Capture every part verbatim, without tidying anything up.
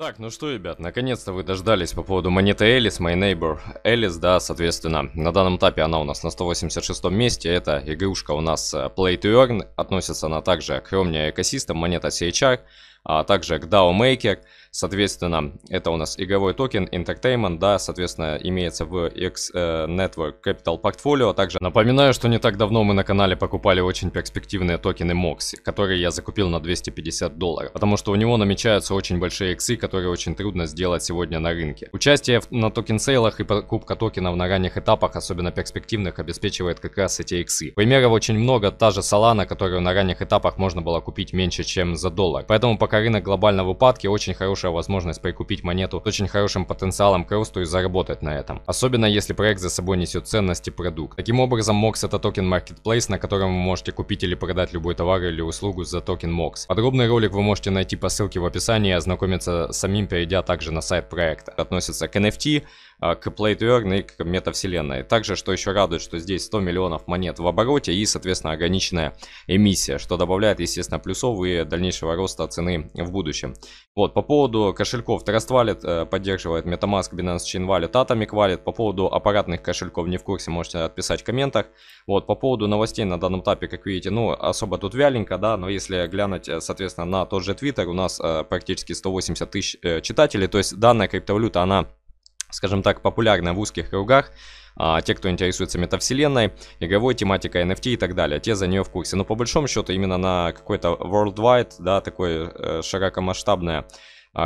Так, ну что, ребят, наконец-то вы дождались по поводу монеты Alice, My Neighbor Alice, да, соответственно, на данном этапе она у нас на сто восемьдесят шестом месте, эта игрушка у нас Play to Earn, относится она также к Romni Ekosistem, монета си эйч ар, а также к дао Maker, соответственно, это у нас игровой токен Entertainment, да, соответственно, имеется в X-Network Capital Portfolio. Также напоминаю, что не так давно мы на канале покупали очень перспективные токены мокс, которые я закупил на двести пятьдесят долларов, потому что у него намечаются очень большие иксы, которые очень трудно сделать сегодня на рынке. Участие на токен-сейлах и покупка токенов на ранних этапах, особенно перспективных, обеспечивает как раз эти иксы. Примеров очень много, та же Solana, которую на ранних этапах можно было купить меньше, чем за доллар. Поэтому пока рынок глобально в упадке, очень хороший возможность прикупить монету с очень хорошим потенциалом к росту и заработать на этом. Особенно если проект за собой несет ценности продукт. Таким образом, мокс это токен Marketplace, на котором вы можете купить или продать любой товар или услугу за токен мокс. Подробный ролик вы можете найти по ссылке в описании и ознакомиться самим, перейдя также на сайт проекта. Относится к эн эф ти, к Play to Earn и к метавселенной. Также, что еще радует, что здесь сто миллионов монет в обороте и, соответственно, ограниченная эмиссия, что добавляет, естественно, плюсов и дальнейшего роста цены в будущем. Вот, по поводу кошельков, Trust Wallet поддерживает Metamask, Binance Chain Wallet, Atomic Wallet. По поводу аппаратных кошельков не в курсе, можете отписать в комментах. Вот, по поводу новостей на данном этапе, как видите, ну, особо тут вяленько, да, но если глянуть, соответственно, на тот же Twitter, у нас практически сто восемьдесят тысяч читателей, то есть данная криптовалюта, она, скажем так, популярна в узких кругах. А, те, кто интересуется метавселенной, игровой тематикой, эн эф ти и так далее, те за нее в курсе. Но по большому счету именно на какой-то worldwide, да, такое э, широкомасштабное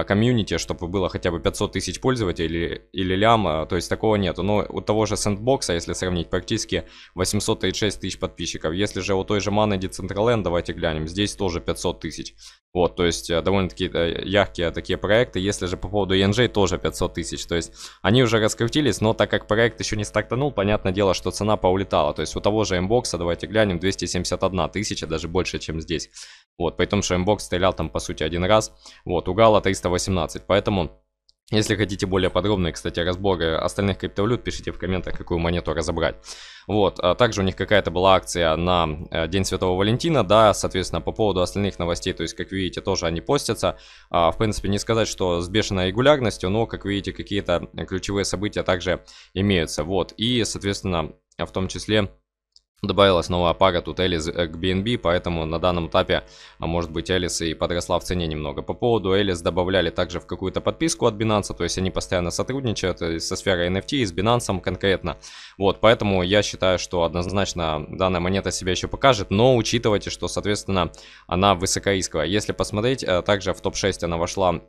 комьюнити, чтобы было хотя бы пятьсот тысяч пользователей или лям, то есть такого нету. Но у того же Sandbox, если сравнить, практически восемьсот тридцать шесть тысяч подписчиков. Если же у той же Маны Decentraland, давайте глянем, здесь тоже пятьсот тысяч. Вот, то есть довольно-таки яркие такие проекты. Если же по поводу и эн джи, тоже пятьсот тысяч. То есть они уже раскрутились, но так как проект еще не стартанул, понятное дело, что цена поулетала. То есть у того же Mbox, давайте глянем, двести семьдесят одна тысяча, даже больше, чем здесь. Вот, при том, что Mbox стрелял там, по сути, один раз. Вот, у Гала триста восемнадцать, поэтому... Если хотите более подробные, кстати, разборы остальных криптовалют, пишите в комментах, какую монету разобрать. Вот, а также у них какая-то была акция на День Святого Валентина, да, соответственно, по поводу остальных новостей, то есть, как видите, тоже они постятся. А, в принципе, не сказать, что с бешеной регулярностью, но, как видите, какие-то ключевые события также имеются. Вот, и, соответственно, в том числе... Добавилась новая пара тут Alice к би эн би, поэтому на данном этапе, а может быть, Alice и подросла в цене немного. По поводу Alice добавляли также в какую-то подписку от Binance, то есть они постоянно сотрудничают со сферой эн эф ти и с Binance конкретно. Вот, поэтому я считаю, что однозначно данная монета себя еще покажет, но учитывайте, что, соответственно, она высокорисковая. Если посмотреть, также в топ шесть она вошла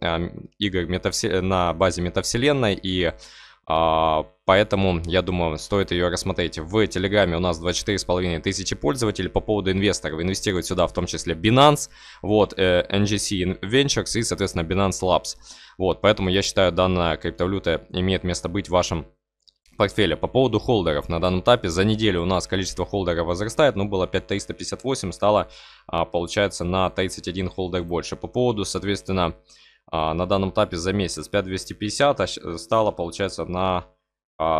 игр метавселен... на базе метавселенной и... Поэтому, я думаю, стоит ее рассмотреть. В Телеграме у нас двадцать четыре с половиной тысячи пользователей. По поводу инвесторов, инвестируют сюда в том числе Binance, вот, эн джи си Ventures и, соответственно, Binance Labs. Вот, поэтому я считаю, данная криптовалюта имеет место быть в вашем портфеля. По поводу холдеров на данном этапе за неделю у нас количество холдеров возрастает, ну было пять тысяч триста пятьдесят восемь, стало, получается, на тридцать один холдер больше. По поводу, соответственно, на данном этапе за месяц пять тысяч двести пятьдесят, а стало, получается, на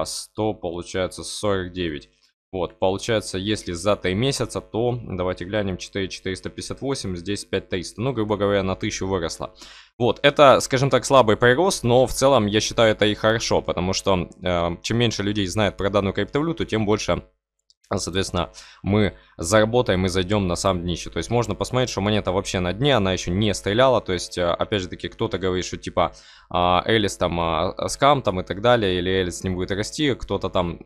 сто, получается, сорок девять. Вот, получается, если за три месяца, то давайте глянем, четыре тысячи четыреста пятьдесят восемь, здесь пять тысяч триста. Ну, грубо говоря, на тысячу выросло. Вот, это, скажем так, слабый прирост, но в целом я считаю это и хорошо, потому что э, чем меньше людей знает про данную криптовалюту, тем больше... Соответственно, мы заработаем и зайдем на сам днище. То есть можно посмотреть, что монета вообще на дне, она еще не стреляла. То есть, опять же таки, кто-то говорит, что типа Alice там скам там и так далее, или Alice не будет расти. Кто-то там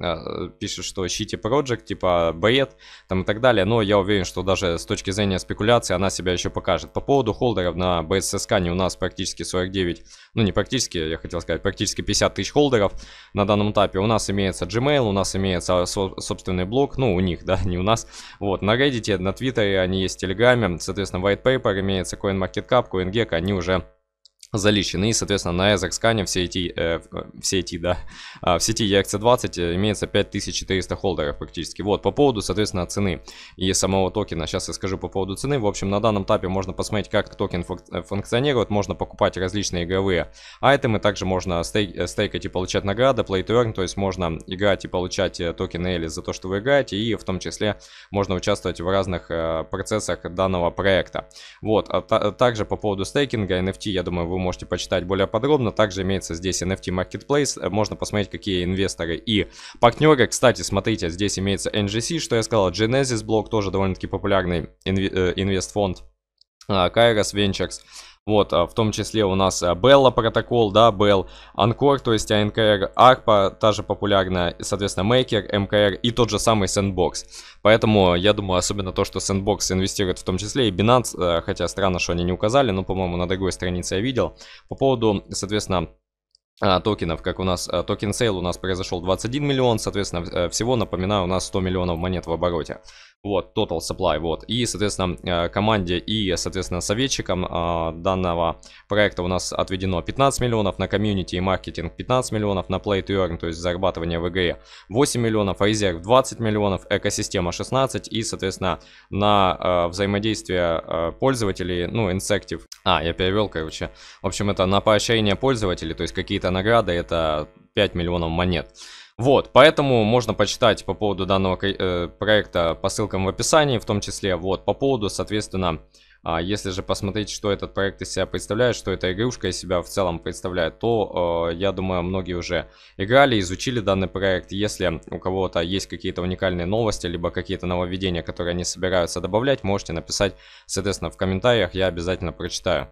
пишет, что shitty project, типа бред там и так далее. Но я уверен, что даже с точки зрения спекуляции она себя еще покажет. По поводу холдеров на би эс эс эс кей у нас практически сорок девять, ну не практически, я хотел сказать, практически пятьдесят тысяч холдеров на данном этапе. У нас имеется Gmail, у нас имеется собственный блог. Ну, у них, да, не у нас. Вот, на Reddit, на Twitter, они есть в Telegram. Соответственно, White Paper имеется, CoinMarketCap, CoinGecko, они уже заличены. И, соответственно, на EtherScan в сети, э, в сети, да, в сети и эр си двадцать имеется пять тысяч четыреста холдеров практически. Вот, по поводу, соответственно, цены и самого токена. Сейчас я скажу по поводу цены. В общем, на данном этапе можно посмотреть, как токен функционирует. Можно покупать различные игровые айтемы. Также можно стейк, стейкать и получать награды, play to earn. То есть можно играть и получать токены Alice за то, что вы играете. И в том числе можно участвовать в разных процессах данного проекта. Вот, а также по поводу стейкинга эн эф ти, я думаю, вы вы можете почитать более подробно. Также имеется здесь эн эф ти Marketplace, можно посмотреть, какие инвесторы и партнеры. Кстати, смотрите, здесь имеется эн джи си, что я сказал, Genesis Block, тоже довольно-таки популярный инвестфонд, Kairos Ventures. Вот, в том числе у нас Bella Protocol, да, Bell, Ankr, то есть эн ка эр, Arpa, та же популярная, соответственно, Maker, эм ка эр и тот же самый Sandbox. Поэтому, я думаю, особенно то, что Sandbox инвестирует в том числе и Binance, хотя странно, что они не указали, но, по-моему, на другой странице я видел. По поводу, соответственно, токенов, как у нас токен сейл у нас произошел двадцать один миллион, соответственно, всего, напоминаю, у нас сто миллионов монет в обороте. Вот, total supply, вот. И, соответственно, команде и, соответственно, советчикам данного проекта у нас отведено пятнадцать миллионов, на комьюнити и маркетинг пятнадцать миллионов, на play to earn, то есть зарабатывание в игре восемь миллионов, резерв двадцать миллионов, экосистема шестнадцать и, соответственно, на взаимодействие пользователей, ну, инсектив. А, я перевел, короче. В общем, это на поощрение пользователей, то есть какие-то награды, это пять миллионов монет. Вот, поэтому можно почитать по поводу данного э, проекта по ссылкам в описании, в том числе, вот, по поводу, соответственно, э, если же посмотреть, что этот проект из себя представляет, что эта игрушка из себя в целом представляет, то, э, я думаю, многие уже играли, изучили данный проект. Если у кого-то есть какие-то уникальные новости, либо какие-то нововведения, которые они собираются добавлять, можете написать, соответственно, в комментариях, я обязательно прочитаю.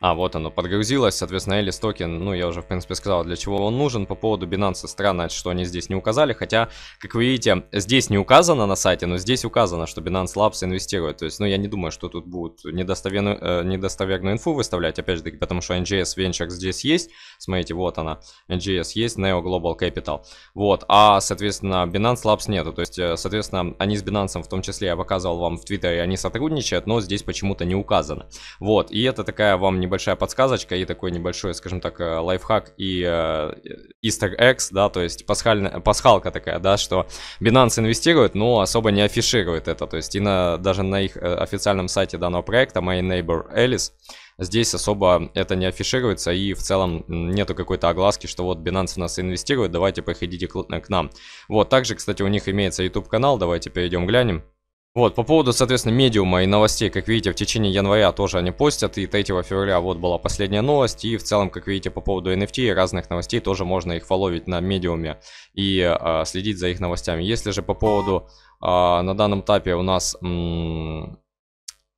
А, вот оно подгрузилось, соответственно, Alice токен, ну, я уже, в принципе, сказал, для чего он нужен. По поводу Binance странно, что они здесь не указали, хотя, как вы видите, здесь не указано на сайте, но здесь указано, что Binance Labs инвестирует. То есть, ну, я не думаю, что тут будут недостоверную, э, недостоверную инфу выставлять, опять же таки, потому что эн джи эс Ventures здесь есть, смотрите, вот она, эн джи эс есть, Neo Global Capital, вот, а, соответственно, Binance Labs нету, то есть, соответственно, они с Binance, в том числе, я показывал вам в Твиттере, они сотрудничают, но здесь почему-то не указано, вот, и это такая вам не небольшая подсказочка и такой небольшой, скажем так, лайфхак и Easter Egg, да, то есть пасхальная, пасхалка такая, да, что Binance инвестирует, но особо не афиширует это, то есть и на, даже на их официальном сайте данного проекта My Neighbor Alice здесь особо это не афишируется и в целом нету какой-то огласки, что вот Binance в нас инвестирует, давайте приходите к, к нам. Вот, также, кстати, у них имеется YouTube канал, давайте перейдем глянем. Вот, по поводу, соответственно, медиума и новостей, как видите, в течение января тоже они постят, и третьего февраля вот была последняя новость, и в целом, как видите, по поводу эн эф ти и разных новостей тоже можно их фоловить на медиуме и а, следить за их новостями. Если же по поводу, а, на данном этапе у нас...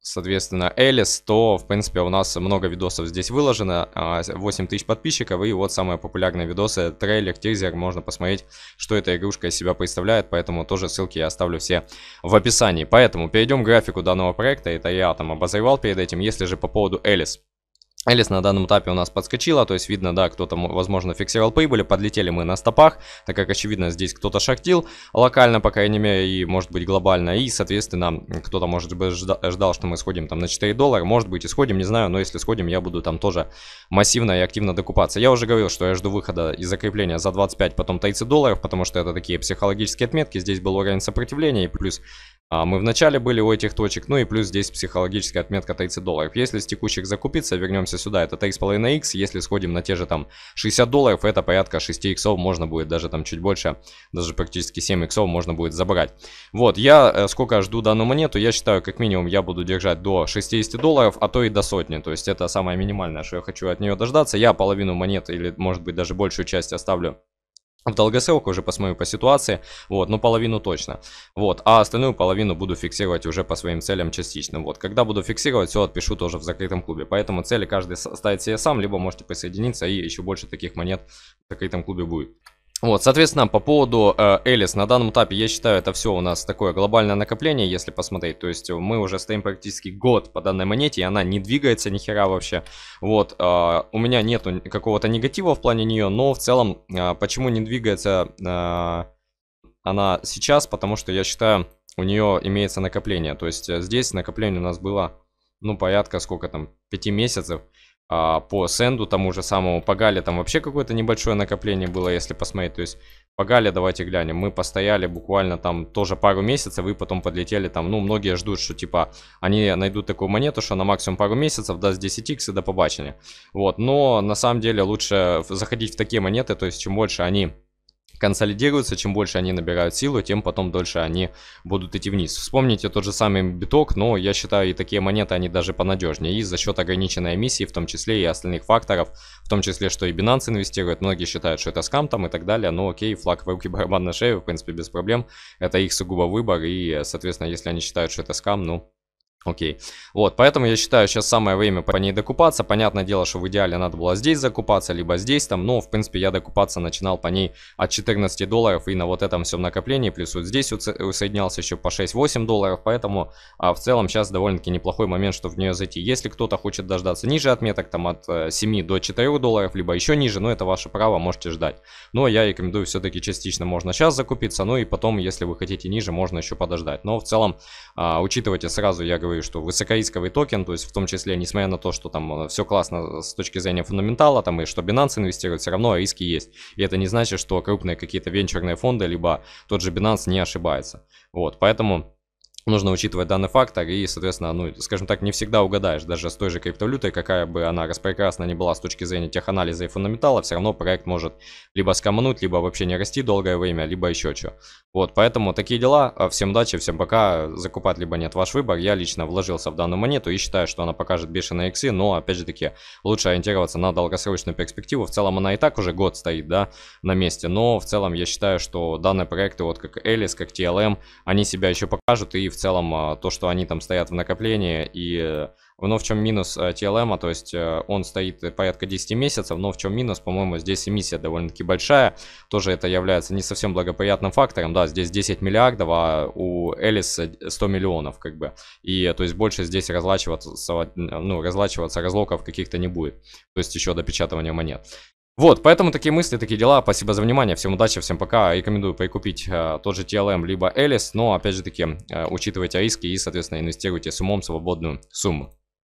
соответственно, Alice, то, в принципе, у нас много видосов здесь выложено, восемь тысяч подписчиков, и вот самые популярные видосы, трейлер, тизер, можно посмотреть, что эта игрушка из себя представляет, поэтому тоже ссылки я оставлю все в описании. Поэтому перейдем к графику данного проекта, это я там обозревал перед этим. Если же по поводу Alice. Alice на данном этапе у нас подскочила, то есть видно, да, кто-то, возможно, фиксировал прибыли, подлетели мы на стопах, так как, очевидно, здесь кто-то шахтил локально, по крайней мере, и, может быть, глобально, и, соответственно, кто-то, может быть, ждал, что мы сходим там на четыре доллара, может быть, и сходим, не знаю, но если сходим, я буду там тоже массивно и активно докупаться. Я уже говорил, что я жду выхода из закрепления за двадцать пять, потом тридцать долларов, потому что это такие психологические отметки, здесь был уровень сопротивления, и плюс... мы в начале были у этих точек, ну и плюс здесь психологическая отметка тридцать долларов. Если с текущих закупиться, вернемся сюда, это три с половиной икс. Если сходим на те же там шестьдесят долларов, это порядка шесть иксов можно будет, даже там чуть больше, даже практически семь иксов можно будет забрать. Вот, я сколько жду данную монету, я считаю, как минимум я буду держать до шестидесяти долларов, а то и до сотни. То есть это самое минимальное, что я хочу от нее дождаться. Я половину монет или, может быть, даже большую часть оставлю в долгосрок, уже посмотрю по ситуации, вот, ну половину точно, вот, а остальную половину буду фиксировать уже по своим целям частично, вот, когда буду фиксировать, все отпишу тоже в закрытом клубе, поэтому цели каждый ставит себе сам, либо можете присоединиться и еще больше таких монет в закрытом клубе будет. Вот, соответственно, по поводу э, Alice, на данном этапе, я считаю, это все у нас такое глобальное накопление, если посмотреть, то есть мы уже стоим практически год по данной монете, и она не двигается ни хера вообще, вот, э, у меня нету какого-то негатива в плане нее, но в целом, э, почему не двигается э, она сейчас, потому что, я считаю, у нее имеется накопление, то есть здесь накопление у нас было, ну, порядка, сколько там, пяти месяцев, по сенду тому же самому, по Гале там вообще какое-то небольшое накопление было, если посмотреть, то есть по Гале давайте глянем, мы постояли буквально там тоже пару месяцев и потом подлетели там, ну многие ждут, что типа они найдут такую монету, что на максимум пару месяцев даст десять икс и до побачення, вот, но на самом деле лучше заходить в такие монеты, то есть чем больше они консолидируются, чем больше они набирают силу, тем потом дольше они будут идти вниз. Вспомните тот же самый биток, но я считаю, и такие монеты, они даже понадежнее. И за счет ограниченной эмиссии, в том числе и остальных факторов, в том числе, что и Binance инвестирует, многие считают, что это скам там и так далее, но окей, флаг в руки, барабан на шею, в принципе, без проблем. Это их сугубо выбор, и, соответственно, если они считают, что это скам, ну... окей. Вот, поэтому я считаю, сейчас самое время по ней докупаться. Понятное дело, что в идеале надо было здесь закупаться, либо здесь там, но, в принципе, я докупаться начинал по ней от четырнадцати долларов и на вот этом всем накоплении, плюс вот здесь усоединялся еще по шесть-восемь долларов, поэтому а, в целом сейчас довольно-таки неплохой момент, что в нее зайти. Если кто-то хочет дождаться ниже отметок, там от семи до четырёх долларов, либо еще ниже, но это ваше право, можете ждать. Но я рекомендую все-таки частично можно сейчас закупиться, ну и потом, если вы хотите ниже, можно еще подождать. Но в целом, а, учитывайте сразу, я говорю, что высокорисковый токен, то есть в том числе, несмотря на то, что там все классно с точки зрения фундаментала, там и что Binance инвестирует, все равно риски есть. И это не значит, что крупные какие-то венчурные фонды, либо тот же Binance не ошибается. Вот, поэтому... нужно учитывать данный фактор и, соответственно, ну, скажем так, не всегда угадаешь. Даже с той же криптовалютой, какая бы она распрекрасна не была с точки зрения теханализа и фундаментала, все равно проект может либо скомануть, либо вообще не расти долгое время, либо еще что. Вот, поэтому такие дела. Всем удачи, всем пока. Закупать либо нет, ваш выбор. Я лично вложился в данную монету и считаю, что она покажет бешеные иксы, но, опять же таки, лучше ориентироваться на долгосрочную перспективу. В целом она и так уже год стоит, да, на месте, но в целом я считаю, что данные проекты, вот как Alice, как ти эл эм, они себя еще покажут, и в целом то, что они там стоят в накоплении, и но в чем минус ти эл эм, то есть он стоит порядка десяти месяцев, но в чем минус, по-моему, здесь эмиссия довольно-таки большая, тоже это является не совсем благоприятным фактором, да, здесь десять миллиардов, а у Alice сто миллионов, как бы, и то есть больше здесь разлачиваться, ну, разлачиваться разлоков каких-то не будет, то есть еще до печатания монет. Вот, поэтому такие мысли, такие дела. Спасибо за внимание, всем удачи, всем пока. Рекомендую прикупить э, тот же ти эл эм, либо Alice, но, опять же таки, э, учитывайте риски и, соответственно, инвестируйте с умом свободную сумму.